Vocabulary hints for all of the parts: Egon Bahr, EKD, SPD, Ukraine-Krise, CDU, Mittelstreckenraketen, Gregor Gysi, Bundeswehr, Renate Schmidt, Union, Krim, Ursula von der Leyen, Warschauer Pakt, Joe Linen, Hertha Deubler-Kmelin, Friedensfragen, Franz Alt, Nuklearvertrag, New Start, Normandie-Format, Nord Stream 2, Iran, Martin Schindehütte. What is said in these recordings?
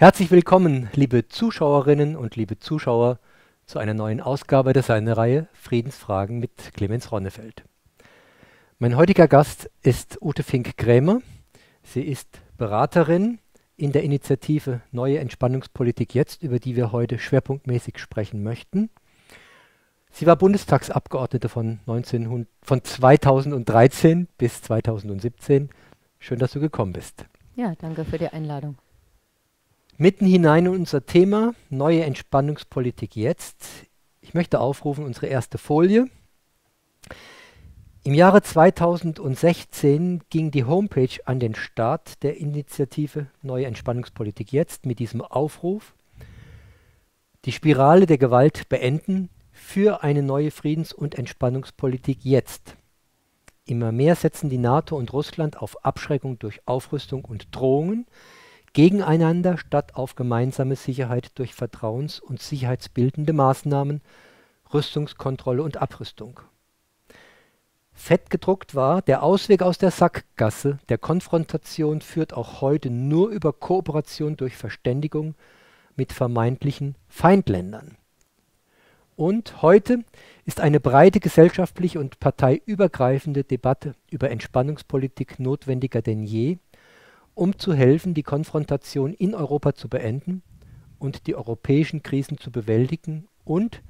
Herzlich willkommen, liebe Zuschauerinnen und liebe Zuschauer, zu einer neuen Ausgabe der Sendereihe Friedensfragen mit Clemens Ronnefeldt. Mein heutiger Gast ist Ute Finckh-Krämer. Sie ist Beraterin in der Initiative Neue Entspannungspolitik Jetzt, über die wir heute schwerpunktmäßig sprechen möchten. Sie war Bundestagsabgeordnete von 2013 bis 2017. Schön, dass du gekommen bist. Ja, danke für die Einladung. Mitten hinein in unser Thema, neue Entspannungspolitik jetzt. Ich möchte aufrufen, unsere erste Folie. Im Jahre 2016 ging die Homepage an den Start der Initiative Neue Entspannungspolitik jetzt mit diesem Aufruf: Die Spirale der Gewalt beenden für eine neue Friedens- und Entspannungspolitik jetzt. Immer mehr setzen die NATO und Russland auf Abschreckung durch Aufrüstung und Drohungen gegeneinander statt auf gemeinsame Sicherheit durch vertrauens- und sicherheitsbildende Maßnahmen, Rüstungskontrolle und Abrüstung. Fett gedruckt war: Der Ausweg aus der Sackgasse der Konfrontation führt auch heute nur über Kooperation durch Verständigung mit vermeintlichen Feindländern. Und heute ist eine breite gesellschaftliche und parteiübergreifende Debatte über Entspannungspolitik notwendiger denn je, um zu helfen, die Konfrontation in Europa zu beenden und die europäischen Krisen zu bewältigen und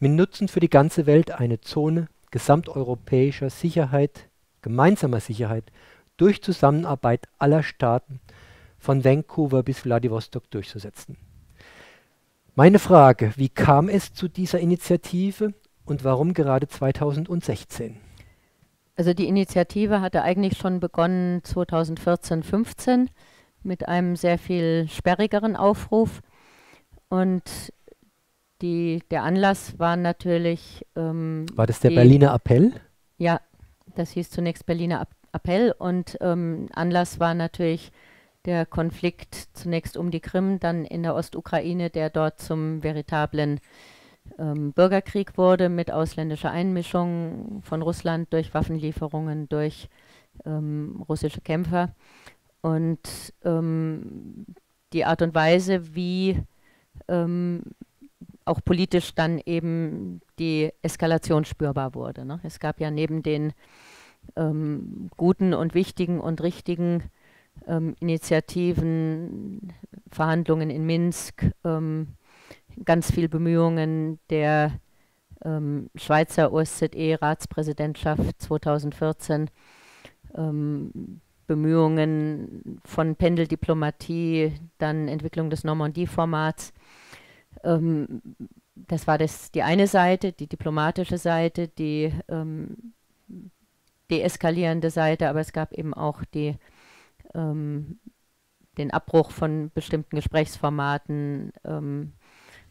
mit Nutzen für die ganze Welt eine Zone gesamteuropäischer Sicherheit, gemeinsamer Sicherheit, durch Zusammenarbeit aller Staaten von Vancouver bis Wladiwostok durchzusetzen. Meine Frage: Wie kam es zu dieser Initiative und warum gerade 2016? Also die Initiative hatte eigentlich schon begonnen 2014/15 mit einem sehr viel sperrigeren Aufruf, und der Anlass war natürlich… war das der Berliner Appell? Ja, das hieß zunächst Berliner Appell, und Anlass war natürlich der Konflikt zunächst um die Krim, dann in der Ostukraine, der dort zum veritablen Bürgerkrieg wurde mit ausländischer Einmischung von Russland durch Waffenlieferungen, durch russische Kämpfer. Und die Art und Weise, wie auch politisch dann eben die Eskalation spürbar wurde, ne? Es gab ja neben den guten und wichtigen und richtigen Initiativen, Verhandlungen in Minsk, ganz viel Bemühungen der Schweizer OSZE-Ratspräsidentschaft 2014, Bemühungen von Pendeldiplomatie, dann Entwicklung des Normandie-Formats. Das war die eine Seite, die diplomatische Seite, die deeskalierende Seite, aber es gab eben auch den Abbruch von bestimmten Gesprächsformaten,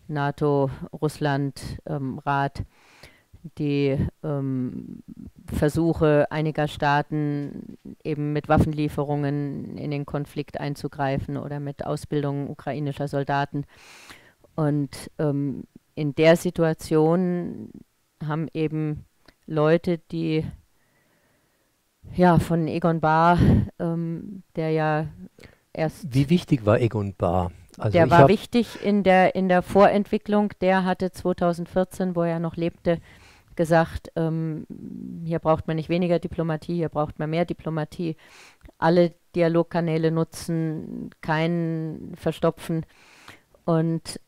NATO, Russland, Rat, die Versuche einiger Staaten eben mit Waffenlieferungen in den Konflikt einzugreifen oder mit Ausbildung ukrainischer Soldaten. Und in der Situation haben eben Leute, die ja von Egon Bahr, der ja erst… Wie wichtig war Egon Bahr? Also der war wichtig in der Vorentwicklung. Der hatte 2014, wo er noch lebte, gesagt, hier braucht man nicht weniger Diplomatie, hier braucht man mehr Diplomatie. Alle Dialogkanäle nutzen, keinen verstopfen. Und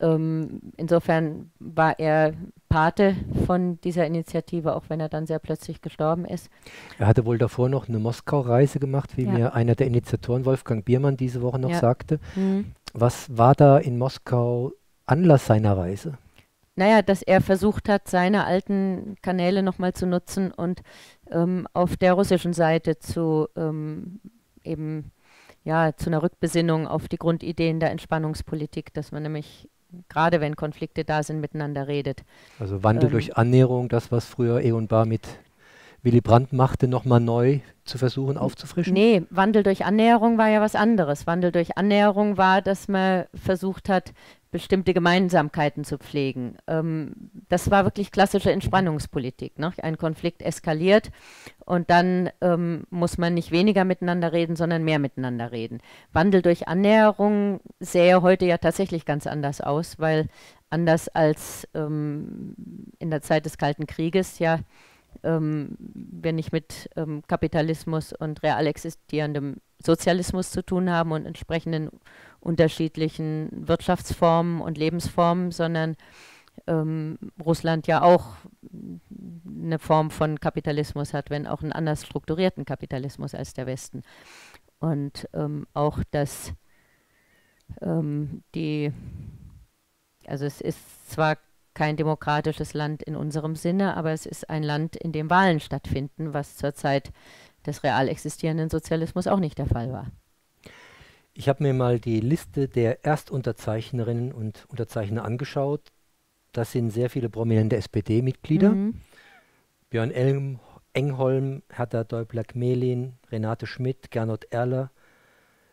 insofern war er Pate von dieser Initiative, auch wenn er dann sehr plötzlich gestorben ist. Er hatte wohl davor noch eine Moskau-Reise gemacht, wie mir einer der Initiatoren, Wolfgang Biermann, diese Woche noch sagte. Mhm. Was war da in Moskau Anlass seiner Reise? Naja, dass er versucht hat, seine alten Kanäle nochmal zu nutzen und auf der russischen Seite eben ja, zu einer Rückbesinnung auf die Grundideen der Entspannungspolitik, dass man nämlich, gerade wenn Konflikte da sind, miteinander redet. Also Wandel durch Annäherung, das, was früher Egon Bahr mit Willy Brandt machte, nochmal neu zu versuchen aufzufrischen? Nee, Wandel durch Annäherung war ja was anderes. Wandel durch Annäherung war, dass man versucht hat, bestimmte Gemeinsamkeiten zu pflegen. Das war wirklich klassische Entspannungspolitik, ne? Ein Konflikt eskaliert und dann muss man nicht weniger miteinander reden, sondern mehr miteinander reden. Wandel durch Annäherung sähe heute ja tatsächlich ganz anders aus, weil anders als in der Zeit des Kalten Krieges ja wir nicht mit Kapitalismus und real existierendem Sozialismus zu tun haben und entsprechenden unterschiedlichen Wirtschaftsformen und Lebensformen, sondern Russland ja auch eine Form von Kapitalismus hat, wenn auch einen anders strukturierten Kapitalismus als der Westen. Und auch, dass also es ist zwar kein demokratisches Land in unserem Sinne, aber es ist ein Land, in dem Wahlen stattfinden, was zur Zeit des real existierenden Sozialismus auch nicht der Fall war. Ich habe mir mal die Liste der Erstunterzeichnerinnen und Unterzeichner angeschaut. Das sind sehr viele prominente SPD-Mitglieder. Mhm. Björn Engholm, Hertha Deubler-Kmelin, Renate Schmidt, Gernot Erler,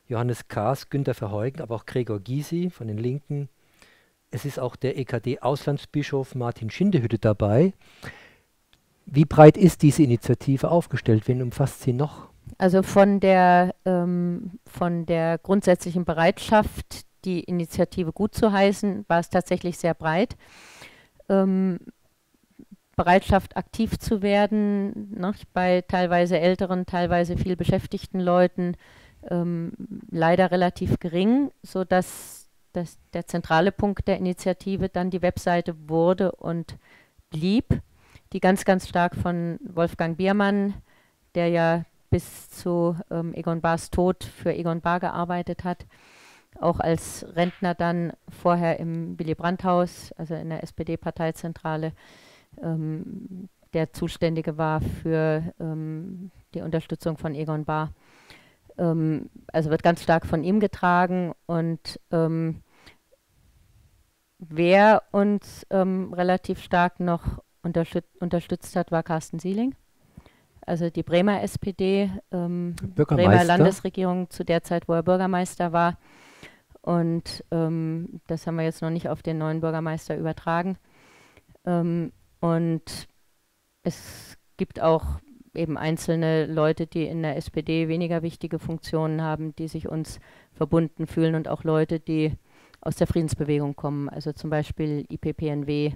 Johannes Kaas, Günter Verheugen, aber auch Gregor Gysi von den Linken. Es ist auch der EKD-Auslandsbischof Martin Schindehütte dabei. Wie breit ist diese Initiative aufgestellt? Wen umfasst sie noch? Also von der grundsätzlichen Bereitschaft, die Initiative gut zu heißen, war es tatsächlich sehr breit. Bereitschaft, aktiv zu werden, ne, bei teilweise älteren, teilweise viel beschäftigten Leuten, leider relativ gering, sodass der zentrale Punkt der Initiative dann die Webseite wurde und blieb, die ganz, ganz stark von Wolfgang Biermann, der ja bis zu Egon Bahrs Tod für Egon Bahr gearbeitet hat, auch als Rentner dann vorher im Willy Brandt-Haus, also in der SPD-Parteizentrale, der Zuständige war für die Unterstützung von Egon Bahr. Also wird ganz stark von ihm getragen und wer uns relativ stark noch unterstützt hat, war Carsten Sieling. Also die Bremer SPD, Bremer Landesregierung zu der Zeit, wo er Bürgermeister war. Und das haben wir jetzt noch nicht auf den neuen Bürgermeister übertragen. Und es gibt auch eben einzelne Leute, die in der SPD weniger wichtige Funktionen haben, die sich uns verbunden fühlen und auch Leute, die aus der Friedensbewegung kommen. Also zum Beispiel IPPNW,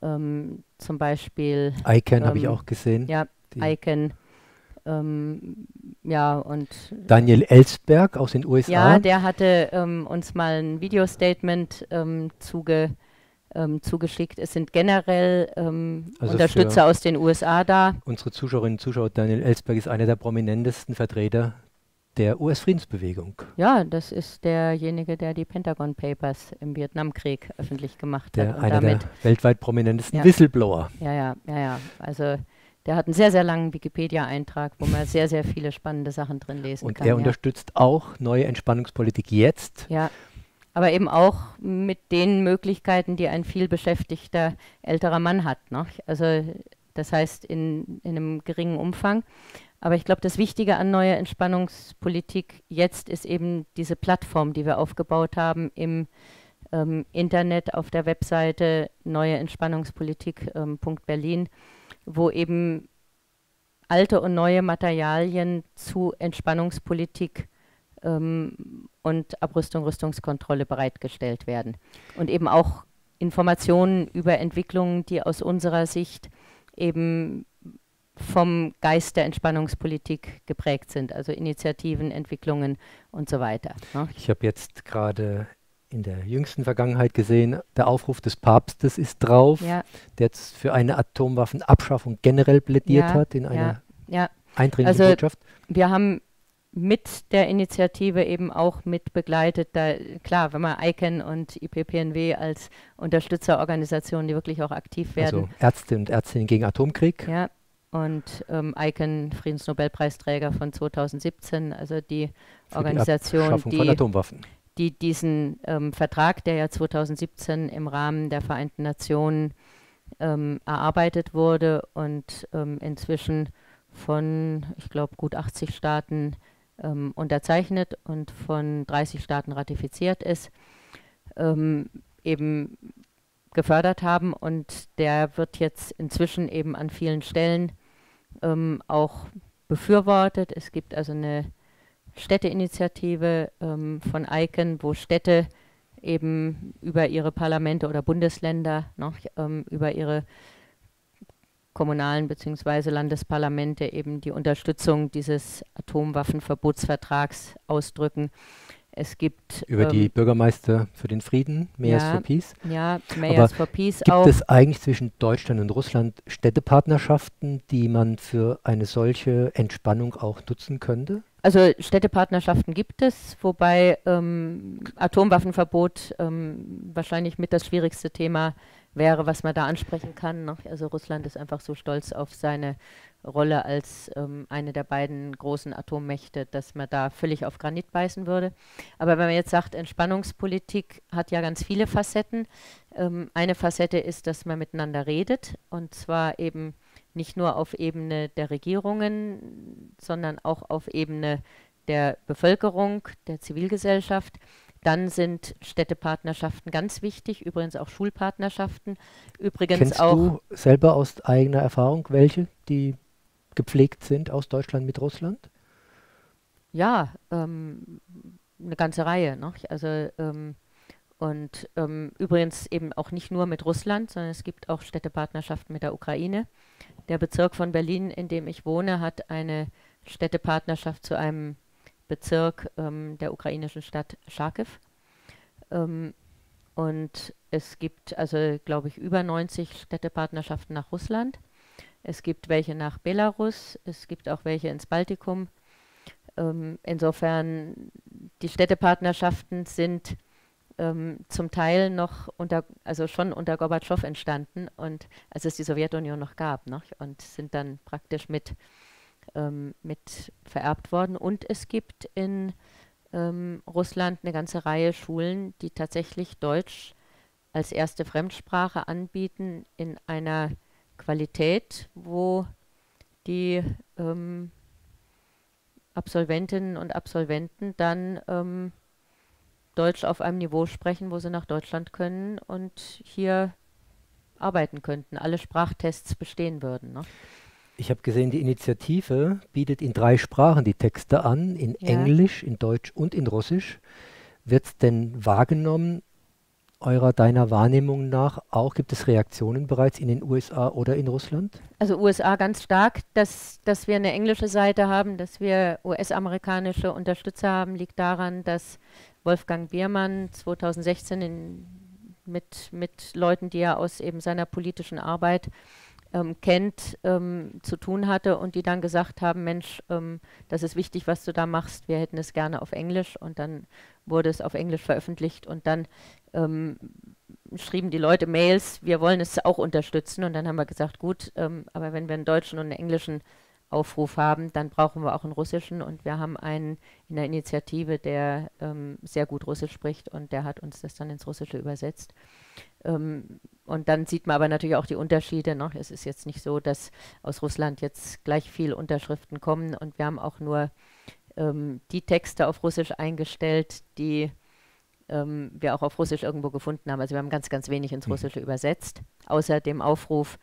zum Beispiel ICAN habe ich auch gesehen. Ja, ICAN. Ja, und Daniel Ellsberg aus den USA. Ja, der hatte uns mal ein Video-Statement zugeschickt. Es sind generell also Unterstützer aus den USA da. Unsere Zuschauerinnen und Zuschauer, Daniel Ellsberg ist einer der prominentesten Vertreter der US-Friedensbewegung. Ja, das ist derjenige, der die Pentagon Papers im Vietnamkrieg öffentlich gemacht hat. Und einer der weltweit prominentesten Whistleblower. Ja. Also der hat einen sehr, sehr langen Wikipedia-Eintrag, wo man sehr, sehr viele spannende Sachen drin lesen kann. Und er unterstützt auch Neue Entspannungspolitik Jetzt. Ja, aber eben auch mit den Möglichkeiten, die ein viel beschäftigter älterer Mann hat, ne? Also das heißt in einem geringen Umfang. Aber ich glaube, das Wichtige an Neue Entspannungspolitik Jetzt ist eben diese Plattform, die wir aufgebaut haben im Internet auf der Webseite neueentspannungspolitik.berlin. Wo eben alte und neue Materialien zu Entspannungspolitik und Abrüstung, Rüstungskontrolle bereitgestellt werden. Und eben auch Informationen über Entwicklungen, die aus unserer Sicht eben vom Geist der Entspannungspolitik geprägt sind, also Initiativen, Entwicklungen und so weiter. Ne? Ich habe jetzt gerade in der jüngsten Vergangenheit gesehen, der Aufruf des Papstes ist drauf, der jetzt für eine Atomwaffenabschaffung generell plädiert hat in einer eindringlichen Botschaft. Wir haben mit der Initiative eben auch mit begleitet, da, klar, wenn man ICAN und IPPNW als Unterstützerorganisationen, die wirklich auch aktiv werden. Also Ärzte und Ärztinnen gegen Atomkrieg. Ja, und ICAN, Friedensnobelpreisträger von 2017, also die Organisation, die Abschaffung von Atomwaffen, die diesen Vertrag, der ja 2017 im Rahmen der Vereinten Nationen erarbeitet wurde und inzwischen von, ich glaube, gut 80 Staaten unterzeichnet und von 30 Staaten ratifiziert ist, eben gefördert haben, und der wird jetzt inzwischen eben an vielen Stellen auch befürwortet. Es gibt also eine Städteinitiative von ICAN, wo Städte eben über ihre Parlamente oder Bundesländer noch über ihre kommunalen bzw. Landesparlamente eben die Unterstützung dieses Atomwaffenverbotsvertrags ausdrücken. Es gibt über die Bürgermeister für den Frieden, Mayors for Peace. Ja, Mayors for Peace auch. Gibt es eigentlich zwischen Deutschland und Russland Städtepartnerschaften, die man für eine solche Entspannung auch nutzen könnte? Also Städtepartnerschaften gibt es, wobei Atomwaffenverbot wahrscheinlich mit das schwierigste Thema wäre, was man da ansprechen kann, ne? Also Russland ist einfach so stolz auf seine Rolle als eine der beiden großen Atommächte, dass man da völlig auf Granit beißen würde. Aber wenn man jetzt sagt, Entspannungspolitik hat ja ganz viele Facetten. Eine Facette ist, dass man miteinander redet, und zwar eben nicht nur auf Ebene der Regierungen, sondern auch auf Ebene der Bevölkerung, der Zivilgesellschaft. Dann sind Städtepartnerschaften ganz wichtig, übrigens auch Schulpartnerschaften. Kennst du selber aus eigener Erfahrung welche, die gepflegt sind aus Deutschland mit Russland? Ja, eine ganze Reihe, ne? Also übrigens eben auch nicht nur mit Russland, sondern es gibt auch Städtepartnerschaften mit der Ukraine. Der Bezirk von Berlin, in dem ich wohne, hat eine Städtepartnerschaft zu einem Bezirk der ukrainischen Stadt Charkiw. Und es gibt also, glaube ich, über 90 Städtepartnerschaften nach Russland. Es gibt welche nach Belarus, es gibt auch welche ins Baltikum. Insofern, die Städtepartnerschaften sind zum Teil noch schon unter Gorbatschow entstanden, und als es die Sowjetunion noch gab, ne? Und sind dann praktisch mit vererbt worden. Und es gibt in Russland eine ganze Reihe Schulen, die tatsächlich Deutsch als erste Fremdsprache anbieten, in einer Qualität, wo die Absolventinnen und Absolventen dann Deutsch auf einem Niveau sprechen, wo sie nach Deutschland können und hier arbeiten könnten, alle Sprachtests bestehen würden, ne? Ich habe gesehen, die Initiative bietet in 3 Sprachen die Texte an, in Englisch, in Deutsch und in Russisch. Wird es denn wahrgenommen, deiner Wahrnehmung nach auch? Gibt es Reaktionen bereits in den USA oder in Russland? Also USA ganz stark, dass wir eine englische Seite haben, dass wir US-amerikanische Unterstützer haben, liegt daran, dass Wolfgang Biermann 2016 mit Leuten, die er aus eben seiner politischen Arbeit kennt, zu tun hatte und die dann gesagt haben, Mensch, das ist wichtig, was du da machst, wir hätten es gerne auf Englisch, und dann wurde es auf Englisch veröffentlicht, und dann schrieben die Leute Mails, wir wollen es auch unterstützen, und dann haben wir gesagt, gut, aber wenn wir einen deutschen und einen englischen Aufruf haben, dann brauchen wir auch einen russischen, und wir haben einen in der Initiative, der sehr gut Russisch spricht, und der hat uns das dann ins Russische übersetzt. Und dann sieht man aber natürlich auch die Unterschiede, ne? Es ist jetzt nicht so, dass aus Russland jetzt gleich viel Unterschriften kommen, und wir haben auch nur die Texte auf Russisch eingestellt, die wir auch auf Russisch irgendwo gefunden haben. Also wir haben ganz, ganz wenig ins Russische übersetzt, außer dem Aufruf.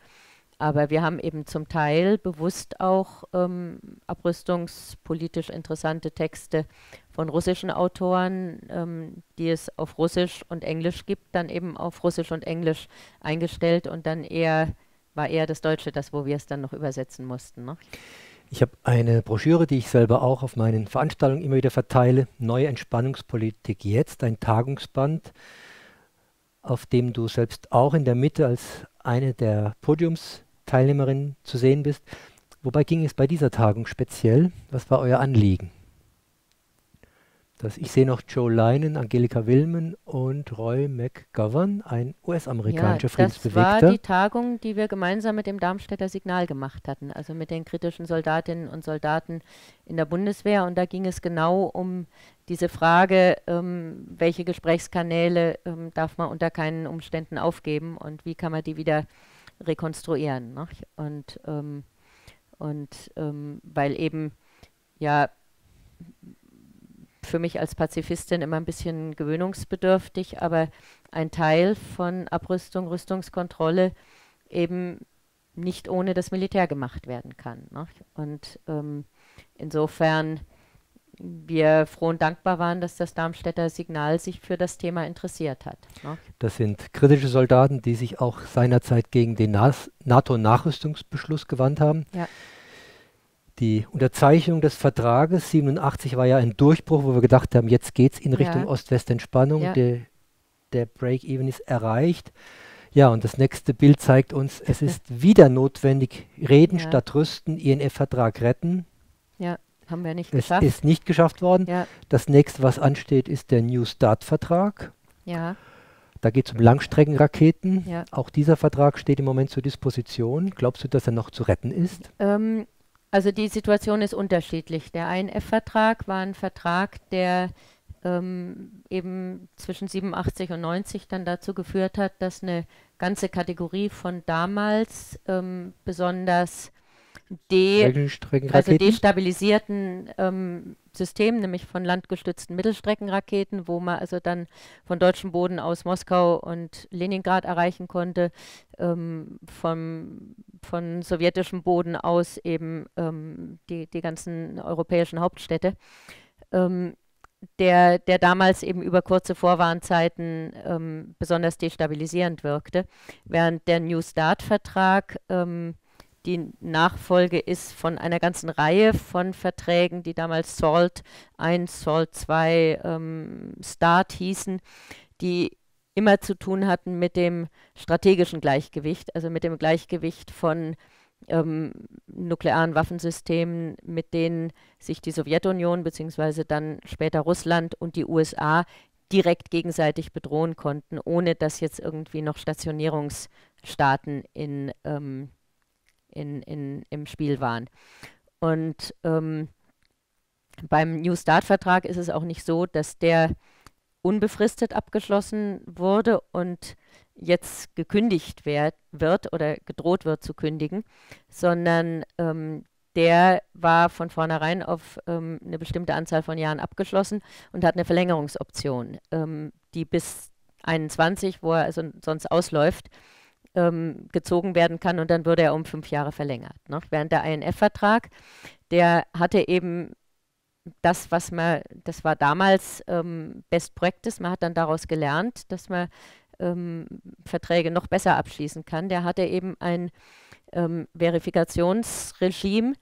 Aber wir haben eben zum Teil bewusst auch abrüstungspolitisch interessante Texte von russischen Autoren, die es auf Russisch und Englisch gibt, dann eben auf Russisch und Englisch eingestellt, und dann war eher das Deutsche das, wo wir es dann noch übersetzen mussten, ne? Ich habe eine Broschüre, die ich selber auch auf meinen Veranstaltungen immer wieder verteile, Neue Entspannungspolitik Jetzt, ein Tagungsband, auf dem du selbst auch in der Mitte als eine der Podiumsteilnehmerinnen zu sehen bist. Wobei ging es bei dieser Tagung speziell? Was war euer Anliegen? Ich sehe noch Joe Linen, Angelika Willman und Roy McGovern, ein US-amerikanischer Friedensbewegter. Das war die Tagung, die wir gemeinsam mit dem Darmstädter Signal gemacht hatten, also mit den kritischen Soldatinnen und Soldaten in der Bundeswehr. Und da ging es genau um diese Frage, welche Gesprächskanäle darf man unter keinen Umständen aufgeben und wie kann man die wieder rekonstruieren, ne? Und, weil eben, ja, für mich als Pazifistin immer ein bisschen gewöhnungsbedürftig, aber ein Teil von Abrüstung, Rüstungskontrolle eben nicht ohne das Militär gemacht werden kann, ne? Und insofern wir froh und dankbar waren, dass das Darmstädter Signal sich für das Thema interessiert hat, ne? Das sind kritische Soldaten, die sich auch seinerzeit gegen den NATO-Nachrüstungsbeschluss gewandt haben. Ja. Die Unterzeichnung des Vertrages 87 war ja ein Durchbruch, wo wir gedacht haben, jetzt geht es in Richtung Ost-West-Entspannung. Ja. Der Break-Even ist erreicht. Ja, und das nächste Bild zeigt uns, es ist wieder notwendig, reden statt rüsten, INF-Vertrag retten. Ja, haben wir nicht geschafft. Es ist nicht geschafft worden. Ja. Das nächste, was ansteht, ist der New Start-Vertrag. Ja. Da geht es um Langstreckenraketen. Ja. Auch dieser Vertrag steht im Moment zur Disposition. Glaubst du, dass er noch zu retten ist? Also die Situation ist unterschiedlich. Der INF-Vertrag war ein Vertrag, der eben zwischen 87 und 90 dann dazu geführt hat, dass eine ganze Kategorie von damals besonders destabilisierten Systemen, nämlich von landgestützten Mittelstreckenraketen, wo man also dann von deutschem Boden aus Moskau und Leningrad erreichen konnte, von sowjetischem Boden aus eben die ganzen europäischen Hauptstädte, der damals eben über kurze Vorwarnzeiten besonders destabilisierend wirkte, während der New Start-Vertrag die Nachfolge ist von einer ganzen Reihe von Verträgen, die damals SALT 1, SALT 2, START hießen, die immer zu tun hatten mit dem strategischen Gleichgewicht, also mit dem Gleichgewicht von nuklearen Waffensystemen, mit denen sich die Sowjetunion bzw. dann später Russland und die USA direkt gegenseitig bedrohen konnten, ohne dass jetzt irgendwie noch Stationierungsstaaten im Spiel waren. Und beim New Start-Vertrag ist es auch nicht so, dass der unbefristet abgeschlossen wurde und jetzt gekündigt wird oder gedroht wird zu kündigen, sondern der war von vornherein auf eine bestimmte Anzahl von Jahren abgeschlossen und hat eine Verlängerungsoption, die bis 21, wo er also sonst ausläuft, gezogen werden kann, und dann würde er um 5 Jahre verlängert, ne? Während der INF-Vertrag, der hatte eben das, was man, das war damals Best Practice, man hat dann daraus gelernt, dass man Verträge noch besser abschließen kann, der hatte eben ein Verifikationsregime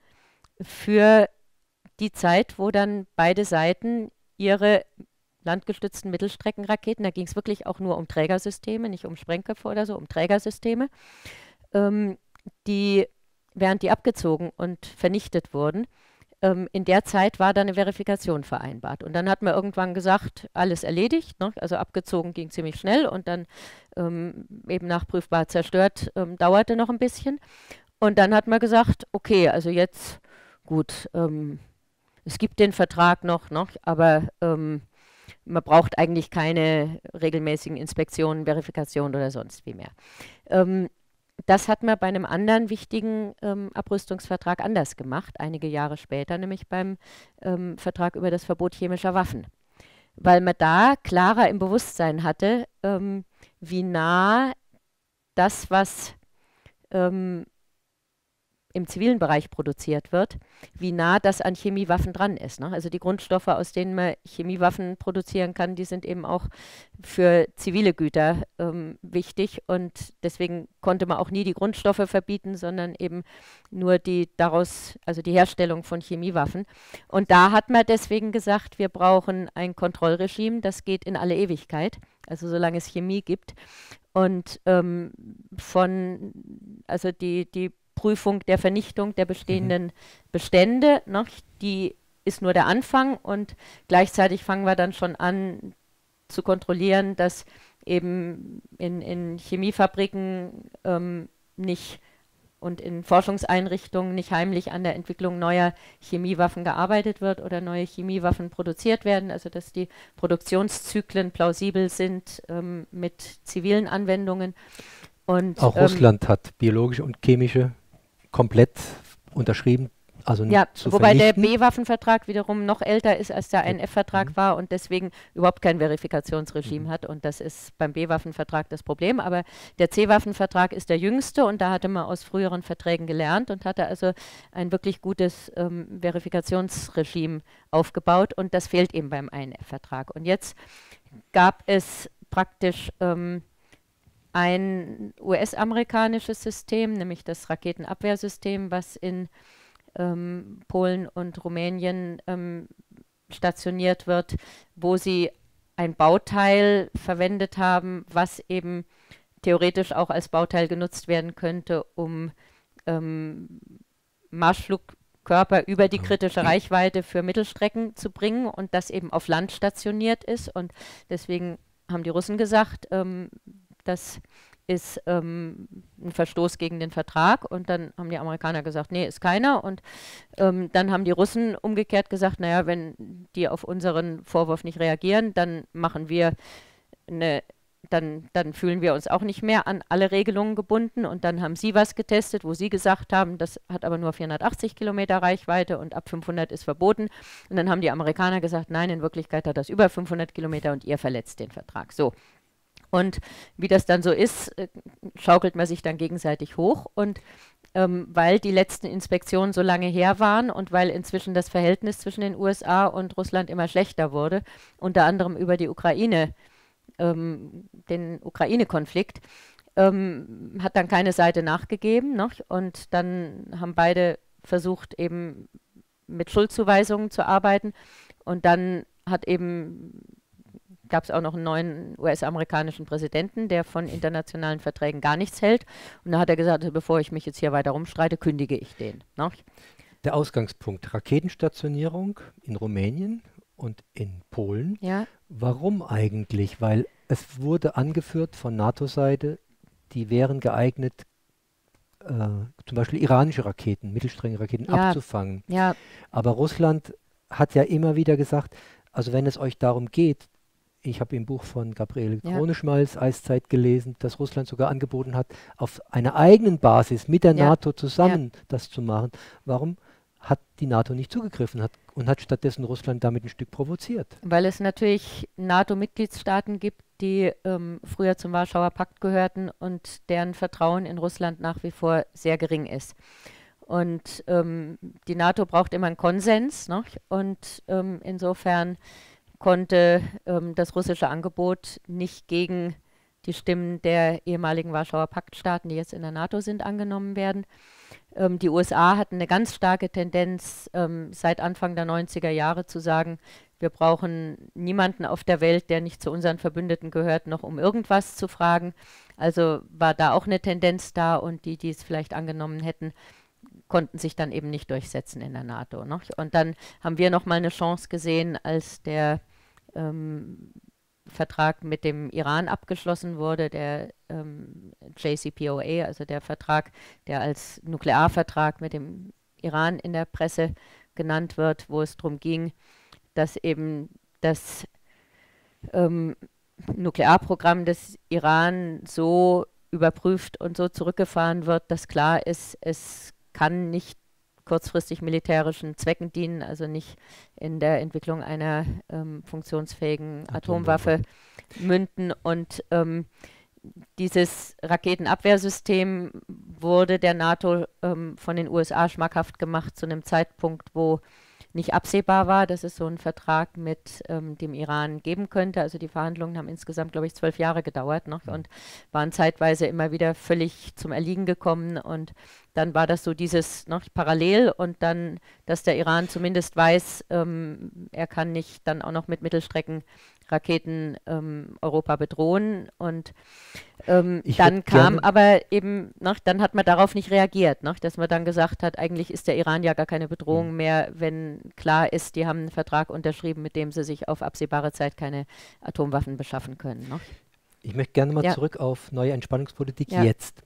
für die Zeit, wo dann beide Seiten ihre landgestützten Mittelstreckenraketen, da ging es wirklich auch nur um Trägersysteme, nicht um Sprengköpfe oder so, um Trägersysteme, während die abgezogen und vernichtet wurden, in der Zeit war da eine Verifikation vereinbart. Und dann hat man irgendwann gesagt, alles erledigt, ne? Also abgezogen ging ziemlich schnell und dann eben nachprüfbar zerstört, dauerte noch ein bisschen. Und dann hat man gesagt, okay, also jetzt, gut, es gibt den Vertrag noch, aber man braucht eigentlich keine regelmäßigen Inspektionen, Verifikationen oder sonst wie mehr. Das hat man bei einem anderen wichtigen Abrüstungsvertrag anders gemacht, einige Jahre später, nämlich beim Vertrag über das Verbot chemischer Waffen, weil man da klarer im Bewusstsein hatte, wie nah das, was im zivilen Bereich produziert wird, wie nah das an Chemiewaffen dran ist, ne? Also die Grundstoffe, aus denen man Chemiewaffen produzieren kann, die sind eben auch für zivile Güter wichtig, und deswegen konnte man auch nie die Grundstoffe verbieten, sondern eben nur die Herstellung von Chemiewaffen. Und da hat man deswegen gesagt, wir brauchen ein Kontrollregime, das geht in alle Ewigkeit, also solange es Chemie gibt. Und die Prüfung der Vernichtung der bestehenden Bestände, ne, die ist nur der Anfang, und gleichzeitig fangen wir dann schon an zu kontrollieren, dass eben in Chemiefabriken nicht und in Forschungseinrichtungen nicht heimlich an der Entwicklung neuer Chemiewaffen gearbeitet wird oder neue Chemiewaffen produziert werden, also dass die Produktionszyklen plausibel sind mit zivilen Anwendungen. Und auch Russland hat biologische und chemische komplett unterschrieben, Also nicht zu wobei vernichten. Der B-Waffenvertrag wiederum noch älter ist, als der INF-Vertrag war und deswegen überhaupt kein Verifikationsregime hat. Und das ist beim B-Waffenvertrag das Problem. Aber der C-Waffenvertrag ist der jüngste und da hatte man aus früheren Verträgen gelernt und hatte also ein wirklich gutes Verifikationsregime aufgebaut. Und das fehlt eben beim INF-Vertrag. Und jetzt gab es praktisch ein US-amerikanisches System, nämlich das Raketenabwehrsystem, was in Polen und Rumänien stationiert wird, wo sie ein Bauteil verwendet haben, was eben theoretisch auch als Bauteil genutzt werden könnte, um Marschflugkörper über die kritische Reichweite für Mittelstrecken zu bringen und das eben auf Land stationiert ist. Und deswegen haben die Russen gesagt, das ist ein Verstoß gegen den Vertrag. Und dann haben die Amerikaner gesagt, nee, ist keiner. Und dann haben die Russen umgekehrt gesagt, naja, wenn die auf unseren Vorwurf nicht reagieren, dann machen wir eine, dann fühlen wir uns auch nicht mehr an alle Regelungen gebunden. Und dann haben sie was getestet, wo sie gesagt haben, das hat aber nur 480 Kilometer Reichweite und ab 500 ist verboten. Und dann haben die Amerikaner gesagt, nein, in Wirklichkeit hat das über 500 Kilometer und ihr verletzt den Vertrag. So. Und wie das dann so ist, schaukelt man sich dann gegenseitig hoch. Und weil die letzten Inspektionen so lange her waren und weil inzwischen das Verhältnis zwischen den USA und Russland immer schlechter wurde, unter anderem über die Ukraine, den Ukraine-Konflikt, hat dann keine Seite nachgegeben. Ne? Und dann haben beide versucht, eben mit Schuldzuweisungen zu arbeiten. Und dann hat eben... gab es auch noch einen neuen US-amerikanischen Präsidenten, der von internationalen Verträgen gar nichts hält. Und da hat er gesagt, bevor ich mich jetzt hier weiter rumstreite, kündige ich den. No? Der Ausgangspunkt, Raketenstationierung in Rumänien und in Polen. Ja. Warum eigentlich? Weil es wurde angeführt von NATO-Seite, die wären geeignet, zum Beispiel iranische Raketen, Mittelstreckenraketen abzufangen. Ja. Aber Russland hat ja immer wieder gesagt, also wenn es euch darum geht, ich habe im Buch von Gabriele Krone-Schmalz, Eiszeit, gelesen, dass Russland sogar angeboten hat, auf einer eigenen Basis mit der NATO zusammen das zu machen. Warum hat die NATO nicht zugegriffen und hat stattdessen Russland damit ein Stück provoziert? Weil es natürlich NATO-Mitgliedstaaten gibt, die früher zum Warschauer Pakt gehörten und deren Vertrauen in Russland nach wie vor sehr gering ist. Und die NATO braucht immer einen Konsens, ne? Und insofern konnte das russische Angebot nicht gegen die Stimmen der ehemaligen Warschauer Paktstaaten, die jetzt in der NATO sind, angenommen werden. Die USA hatten eine ganz starke Tendenz, seit Anfang der 90er Jahre zu sagen, wir brauchen niemanden auf der Welt, der nicht zu unseren Verbündeten gehört, noch um irgendwas zu fragen. Also war da auch eine Tendenz da und die, die es vielleicht angenommen hätten, konnten sich dann eben nicht durchsetzen in der NATO. Ne? Und dann haben wir nochmal eine Chance gesehen, als der Vertrag mit dem Iran abgeschlossen wurde, der JCPOA, also der Vertrag, der als Nuklearvertrag mit dem Iran in der Presse genannt wird, wo es darum ging, dass eben das Nuklearprogramm des Iran so überprüft und so zurückgefahren wird, dass klar ist, es kann nicht kurzfristig militärischen Zwecken dienen, also nicht in der Entwicklung einer funktionsfähigen Atomwaffe münden. Und dieses Raketenabwehrsystem wurde der NATO von den USA schmackhaft gemacht zu einem Zeitpunkt, wo nicht absehbar war, dass es so einen Vertrag mit dem Iran geben könnte. Also die Verhandlungen haben insgesamt, glaube ich, 12 Jahre gedauert, ne? Und waren zeitweise immer wieder völlig zum Erliegen gekommen. Und dann war das so dieses noch parallel und dann, dass der Iran zumindest weiß, er kann nicht dann auch noch mit Mittelstreckenraketen Europa bedrohen. Und dann kam aber eben, noch, dann hat man darauf nicht reagiert, noch, dass man dann gesagt hat, eigentlich ist der Iran ja gar keine Bedrohung mehr, wenn klar ist, die haben einen Vertrag unterschrieben, mit dem sie sich auf absehbare Zeit keine Atomwaffen beschaffen können. Noch. Ich möchte gerne mal zurück auf neue Entspannungspolitik jetzt.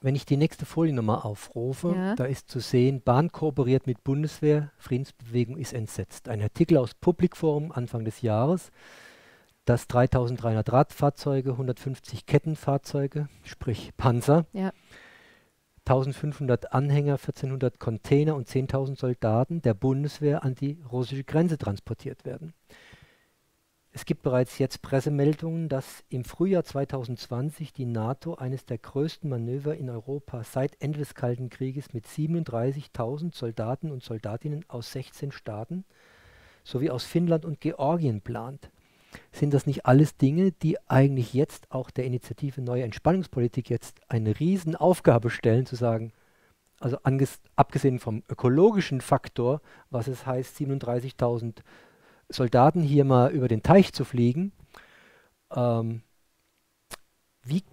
Wenn ich die nächste Foliennummer aufrufe, da ist zu sehen, Bahn kooperiert mit Bundeswehr, Friedensbewegung ist entsetzt. Ein Artikel aus Public Forum Anfang des Jahres, dass 3.300 Radfahrzeuge, 150 Kettenfahrzeuge, sprich Panzer, 1500 Anhänger, 1400 Container und 10.000 Soldaten der Bundeswehr an die russische Grenze transportiert werden. Es gibt bereits jetzt Pressemeldungen, dass im Frühjahr 2020 die NATO eines der größten Manöver in Europa seit Ende des Kalten Krieges mit 37.000 Soldaten und Soldatinnen aus 16 Staaten sowie aus Finnland und Georgien plant. Sind das nicht alles Dinge, die eigentlich jetzt auch der Initiative Neue Entspannungspolitik jetzt eine Riesenaufgabe stellen, zu sagen, also abgesehen vom ökologischen Faktor, was es heißt, 37.000 Soldaten hier mal über den Teich zu fliegen, wie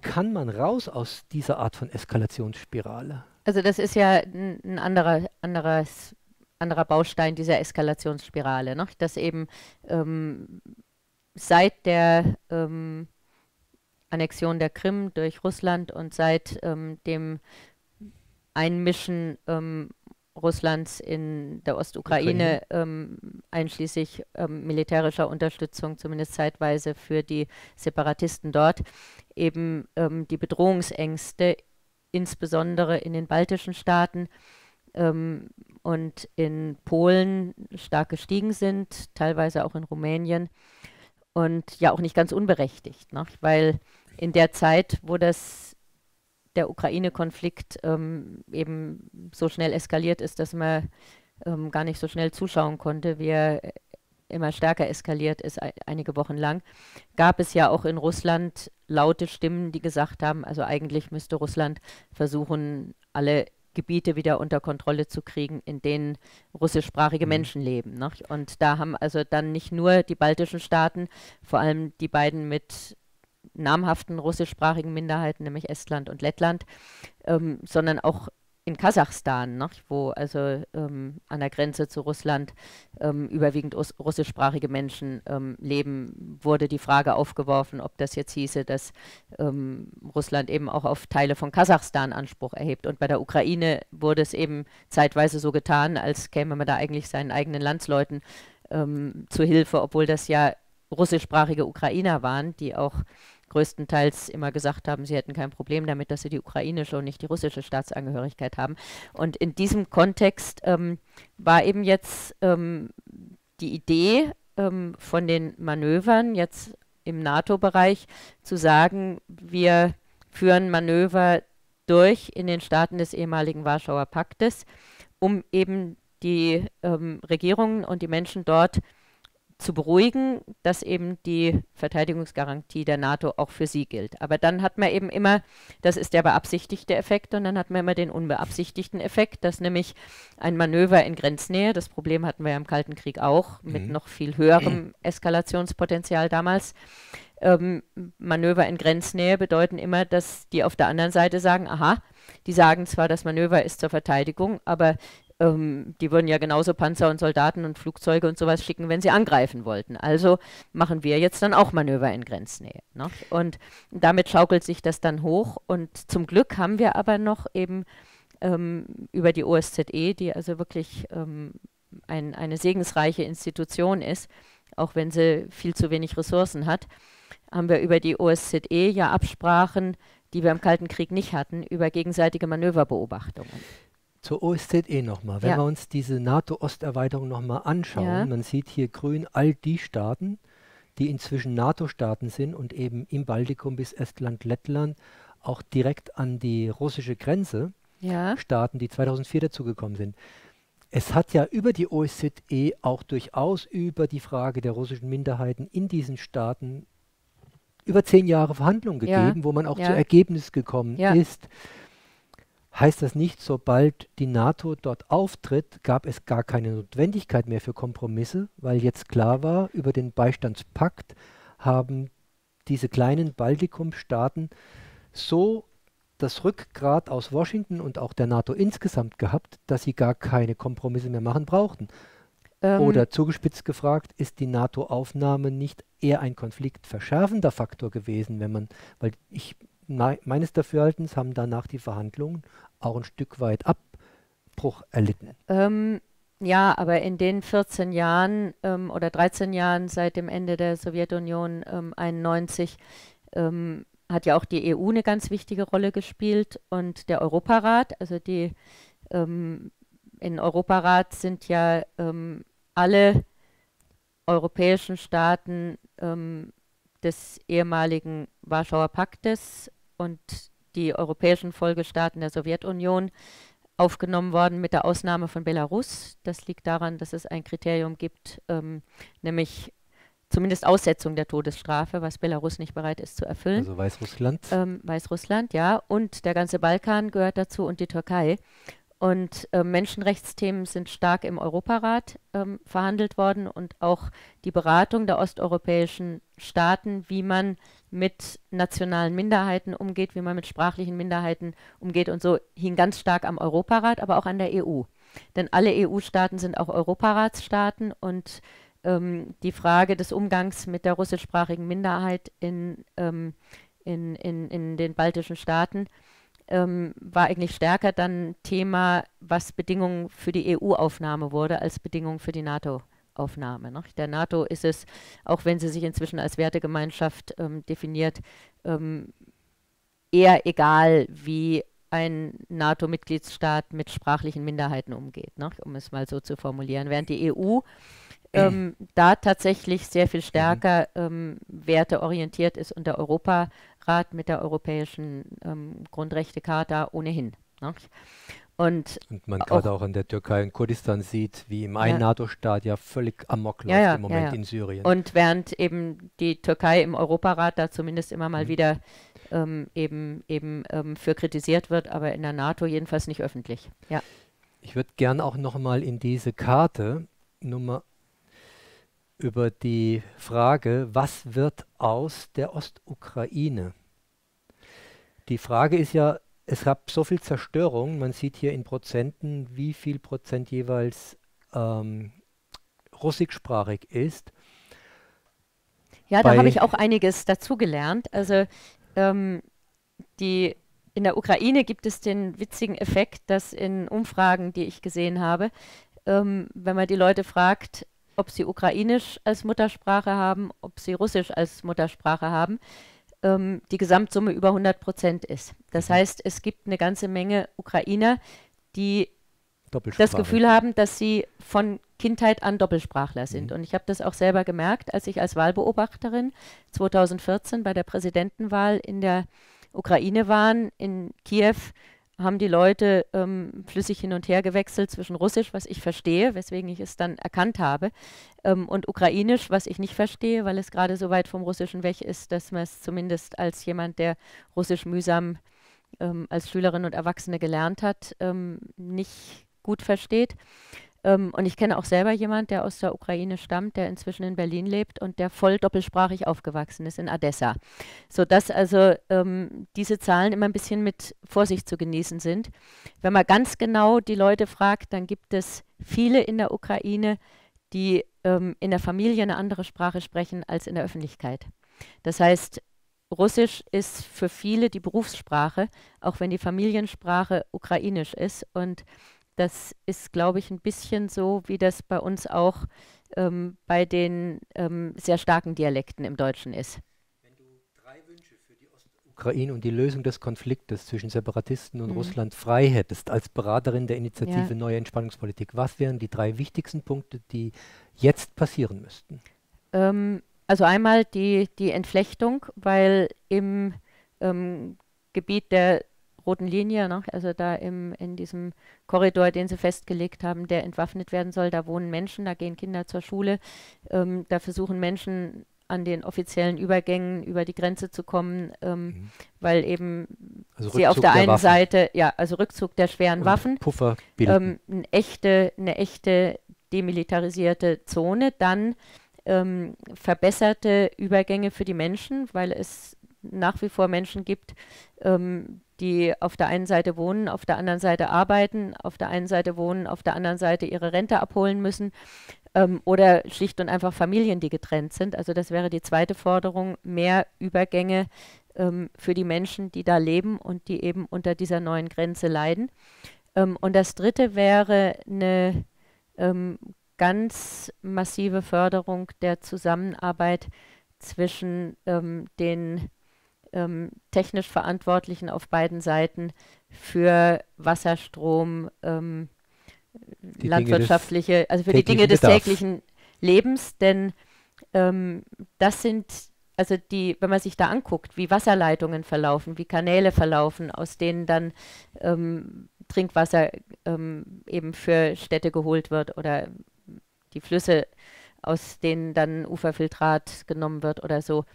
kann man raus aus dieser Art von Eskalationsspirale? Also das ist ja ein anderer Baustein dieser Eskalationsspirale, ne? Dass eben seit der Annexion der Krim durch Russland und seit dem Einmischen Russlands in der Ostukraine, einschließlich militärischer Unterstützung, zumindest zeitweise für die Separatisten dort, eben die Bedrohungsängste, insbesondere in den baltischen Staaten und in Polen, stark gestiegen sind, teilweise auch in Rumänien und ja auch nicht ganz unberechtigt, ne? Weil in der Zeit, wo der Ukraine-Konflikt eben so schnell eskaliert ist, dass man gar nicht so schnell zuschauen konnte, wie er immer stärker eskaliert ist, einige Wochen lang, gab es ja auch in Russland laute Stimmen, die gesagt haben, also eigentlich müsste Russland versuchen, alle Gebiete wieder unter Kontrolle zu kriegen, in denen russischsprachige Menschen leben, ne? Und da haben also dann nicht nur die baltischen Staaten, vor allem die beiden mit namhaften russischsprachigen Minderheiten, nämlich Estland und Lettland, sondern auch in Kasachstan, ne, wo also an der Grenze zu Russland überwiegend russischsprachige Menschen leben, wurde die Frage aufgeworfen, ob das jetzt hieße, dass Russland eben auch auf Teile von Kasachstan Anspruch erhebt. Und bei der Ukraine wurde es eben zeitweise so getan, als käme man da eigentlich seinen eigenen Landsleuten zu Hilfe, obwohl das ja russischsprachige Ukrainer waren, die auch größtenteils immer gesagt haben, sie hätten kein Problem damit, dass sie die ukrainische und nicht die russische Staatsangehörigkeit haben. Und in diesem Kontext war eben jetzt die Idee von den Manövern jetzt im NATO-Bereich zu sagen, wir führen Manöver durch in den Staaten des ehemaligen Warschauer Paktes, um eben die Regierungen und die Menschen dort zu beruhigen, dass eben die Verteidigungsgarantie der NATO auch für sie gilt. Aber dann hat man eben immer, das ist der beabsichtigte Effekt, und dann hat man immer den unbeabsichtigten Effekt, dass nämlich ein Manöver in Grenznähe, das Problem hatten wir ja im Kalten Krieg auch, mit noch viel höherem Eskalationspotenzial damals, Manöver in Grenznähe bedeuten immer, dass die auf der anderen Seite sagen, aha, die sagen zwar, das Manöver ist zur Verteidigung, aber die würden ja genauso Panzer und Soldaten und Flugzeuge und sowas schicken, wenn sie angreifen wollten. Also machen wir jetzt dann auch Manöver in Grenznähe, ne? Und damit schaukelt sich das dann hoch. Und zum Glück haben wir aber noch eben über die OSZE, die also wirklich eine segensreiche Institution ist, auch wenn sie viel zu wenig Ressourcen hat, haben wir über die OSZE ja Absprachen, die wir im Kalten Krieg nicht hatten, über gegenseitige Manöverbeobachtungen. Zur OSZE nochmal, wenn wir uns diese NATO-Osterweiterung nochmal anschauen, man sieht hier grün all die Staaten, die inzwischen NATO-Staaten sind und eben im Baltikum bis Estland, Lettland auch direkt an die russische Grenze, Staaten, die 2004 dazugekommen sind. Es hat ja über die OSZE auch durchaus über die Frage der russischen Minderheiten in diesen Staaten über 10 Jahre Verhandlungen gegeben, wo man auch zu Ergebnissen gekommen ist. Heißt das nicht, sobald die NATO dort auftritt, gab es gar keine Notwendigkeit mehr für Kompromisse, weil jetzt klar war, über den Beistandspakt haben diese kleinen Baltikum-Staaten so das Rückgrat aus Washington und auch der NATO insgesamt gehabt, dass sie gar keine Kompromisse mehr machen brauchten. Oder zugespitzt gefragt, ist die NATO-Aufnahme nicht eher ein konfliktverschärfender Faktor gewesen, wenn man, weil ich... Meines Dafürhaltens haben danach die Verhandlungen auch ein Stück weit Abbruch erlitten. Ja, aber in den 14 Jahren oder 13 Jahren seit dem Ende der Sowjetunion 1991 hat ja auch die EU eine ganz wichtige Rolle gespielt und der Europarat, also die im Europarat sind ja alle europäischen Staaten des ehemaligen Warschauer Paktes und die europäischen Folgestaaten der Sowjetunion aufgenommen worden, mit der Ausnahme von Belarus. Das liegt daran, dass es ein Kriterium gibt, nämlich zumindest Aussetzung der Todesstrafe, was Belarus nicht bereit ist zu erfüllen. Also Weißrussland? Weißrussland, ja. Und der ganze Balkan gehört dazu und die Türkei. Und Menschenrechtsthemen sind stark im Europarat verhandelt worden und auch die Beratung der osteuropäischen Staaten, wie man mit nationalen Minderheiten umgeht, wie man mit sprachlichen Minderheiten umgeht und so, hing ganz stark am Europarat, aber auch an der EU. Denn alle EU-Staaten sind auch Europaratsstaaten und die Frage des Umgangs mit der russischsprachigen Minderheit in den baltischen Staaten war eigentlich stärker dann Thema, was Bedingung für die EU-Aufnahme wurde, als Bedingung für die NATO-Aufnahme. Ne? Der NATO ist es, auch wenn sie sich inzwischen als Wertegemeinschaft definiert, eher egal, wie ein NATO-Mitgliedsstaat mit sprachlichen Minderheiten umgeht, ne? Um es mal so zu formulieren. Während die EU da tatsächlich sehr viel stärker werteorientiert ist und der Europarat mit der europäischen Grundrechtecharta ohnehin. Ne? Und man gerade auch in der Türkei und Kurdistan sieht, wie im einen NATO-Staat ja völlig amok läuft im Moment in Syrien. Und während eben die Türkei im Europarat da zumindest immer mal wieder für kritisiert wird, aber in der NATO jedenfalls nicht öffentlich. Ja. Ich würde gern auch nochmal in diese Karte Nummer über die Frage, was wird aus der Ostukraine? Die Frage ist ja, es gab so viel Zerstörung, man sieht hier in Prozenten, wie viel Prozent jeweils russischsprachig ist. Ja, da habe ich auch einiges dazugelernt. Also in der Ukraine gibt es den witzigen Effekt, dass in Umfragen, die ich gesehen habe, wenn man die Leute fragt, ob sie Ukrainisch als Muttersprache haben, ob sie Russisch als Muttersprache haben, die Gesamtsumme über 100% ist. Das heißt, es gibt eine ganze Menge Ukrainer, die das Gefühl haben, dass sie von Kindheit an Doppelsprachler sind. Und ich habe das auch selber gemerkt, als ich als Wahlbeobachterin 2014 bei der Präsidentenwahl in der Ukraine war, in Kiew, haben die Leute flüssig hin und her gewechselt zwischen Russisch, was ich verstehe, weswegen ich es dann erkannt habe, und Ukrainisch, was ich nicht verstehe, weil es gerade so weit vom Russischen weg ist, dass man es zumindest als jemand, der Russisch mühsam als Schülerin und Erwachsene gelernt hat, nicht gut versteht. Und ich kenne auch selber jemanden, der aus der Ukraine stammt, der inzwischen in Berlin lebt und der voll doppelsprachig aufgewachsen ist in Odessa. Sodass also diese Zahlen immer ein bisschen mit Vorsicht zu genießen sind. Wenn man ganz genau die Leute fragt, dann gibt es viele in der Ukraine, die in der Familie eine andere Sprache sprechen als in der Öffentlichkeit. Das heißt, Russisch ist für viele die Berufssprache, auch wenn die Familiensprache ukrainisch ist. Und das ist, glaube ich, ein bisschen so, wie das bei uns auch bei den sehr starken Dialekten im Deutschen ist. Wenn du drei Wünsche für die Ostukraine und die Lösung des Konfliktes zwischen Separatisten und Russland frei hättest, als Beraterin der Initiative Neue Entspannungspolitik, was wären die drei wichtigsten Punkte, die jetzt passieren müssten? Also einmal die Entflechtung, weil im Gebiet der roten Linie, ne? Also da in diesem Korridor, den sie festgelegt haben, der entwaffnet werden soll, da wohnen Menschen, da gehen Kinder zur Schule, da versuchen Menschen an den offiziellen Übergängen über die Grenze zu kommen, weil eben also sie auf der einen Seite, ja, also Rückzug der schweren und Waffen, Puffer bilden. Eine echte demilitarisierte Zone, dann verbesserte Übergänge für die Menschen, weil es nach wie vor Menschen gibt, die auf der einen Seite wohnen, auf der anderen Seite arbeiten, auf der einen Seite wohnen, auf der anderen Seite ihre Rente abholen müssen oder schlicht und einfach Familien, die getrennt sind. Also das wäre die zweite Forderung, mehr Übergänge für die Menschen, die da leben und die eben unter dieser neuen Grenze leiden. Und das dritte wäre eine ganz massive Förderung der Zusammenarbeit zwischen den technisch Verantwortlichen auf beiden Seiten für Wasserstrom, landwirtschaftliche, also für die Dinge des täglichen Lebens, denn das sind, also die, wenn man sich da anguckt, wie Wasserleitungen verlaufen, wie Kanäle verlaufen, aus denen dann Trinkwasser eben für Städte geholt wird oder die Flüsse, aus denen dann Uferfiltrat genommen wird oder so.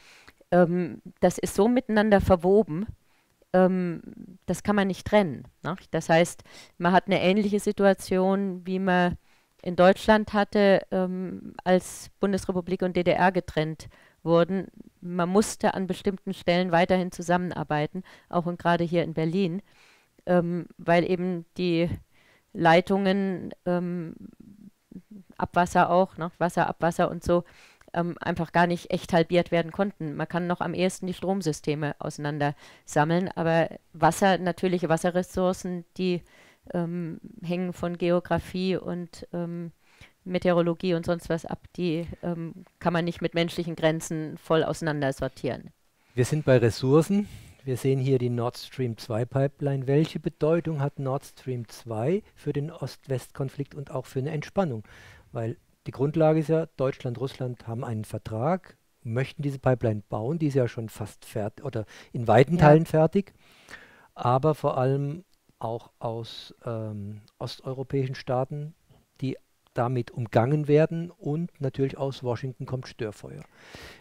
Das ist so miteinander verwoben, das kann man nicht trennen, ne? Das heißt, man hat eine ähnliche Situation, wie man in Deutschland hatte, als Bundesrepublik und DDR getrennt wurden. Man musste an bestimmten Stellen weiterhin zusammenarbeiten, auch und gerade hier in Berlin, weil eben die Leitungen, Abwasser auch, ne? Wasser, Abwasser und so, einfach gar nicht echt halbiert werden konnten. Man kann noch am ehesten die Stromsysteme auseinander sammeln, aber Wasser, natürliche Wasserressourcen, die hängen von Geografie und Meteorologie und sonst was ab, die kann man nicht mit menschlichen Grenzen voll auseinandersortieren. Wir sind bei Ressourcen. Wir sehen hier die Nord Stream 2 Pipeline. Welche Bedeutung hat Nord Stream 2 für den Ost-West-Konflikt und auch für eine Entspannung? Weil die Grundlage ist ja, Deutschland, Russland haben einen Vertrag, möchten diese Pipeline bauen, die ist ja schon fast fertig oder in weiten Teilen fertig, aber vor allem auch aus osteuropäischen Staaten, die damit umgangen werden, und natürlich aus Washington kommt Störfeuer.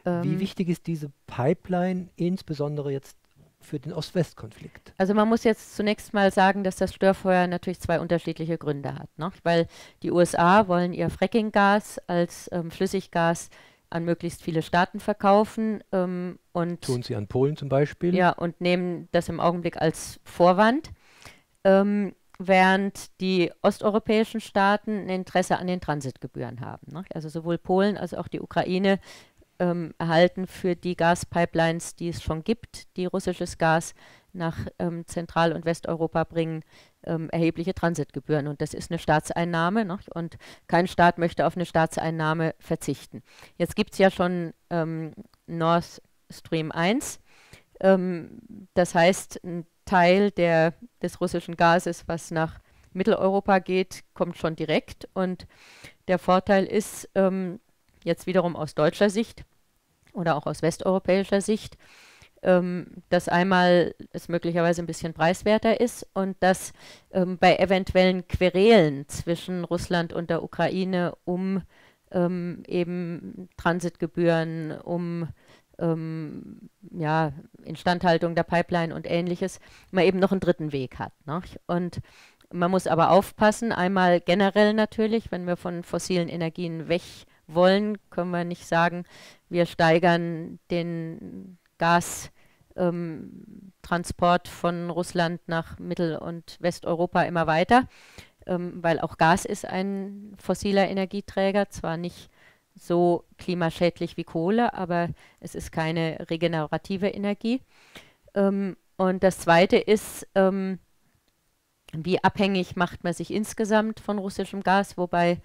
Wie wichtig ist diese Pipeline, insbesondere jetzt für den Ost-West-Konflikt? Also man muss jetzt zunächst mal sagen, dass das Störfeuer natürlich zwei unterschiedliche Gründe hat, ne? Weil die USA wollen ihr Fracking-Gas als Flüssiggas an möglichst viele Staaten verkaufen. Und tun sie an Polen zum Beispiel. Ja, und nehmen das im Augenblick als Vorwand, während die osteuropäischen Staaten ein Interesse an den Transitgebühren haben, ne? Also sowohl Polen als auch die Ukraine erhalten für die Gaspipelines, die es schon gibt, die russisches Gas nach Zentral- und Westeuropa bringen, erhebliche Transitgebühren. Und das ist eine Staatseinnahme, ne? Und kein Staat möchte auf eine Staatseinnahme verzichten. Jetzt gibt es ja schon Nord Stream 1. Das heißt, ein Teil des russischen Gases, was nach Mitteleuropa geht, kommt schon direkt. Und der Vorteil ist, jetzt wiederum aus deutscher Sicht oder auch aus westeuropäischer Sicht, dass einmal es möglicherweise ein bisschen preiswerter ist und dass bei eventuellen Querelen zwischen Russland und der Ukraine um eben Transitgebühren, um ja, Instandhaltung der Pipeline und Ähnliches, man eben noch einen dritten Weg hat, ne? Und man muss aber aufpassen, einmal generell natürlich, wenn wir von fossilen Energien weg wollen, können wir nicht sagen, wir steigern den Gastransport von Russland nach Mittel- und Westeuropa immer weiter, weil auch Gas ist ein fossiler Energieträger, zwar nicht so klimaschädlich wie Kohle, aber es ist keine regenerative Energie. Und das Zweite ist, wie abhängig macht man sich insgesamt von russischem Gas, wobei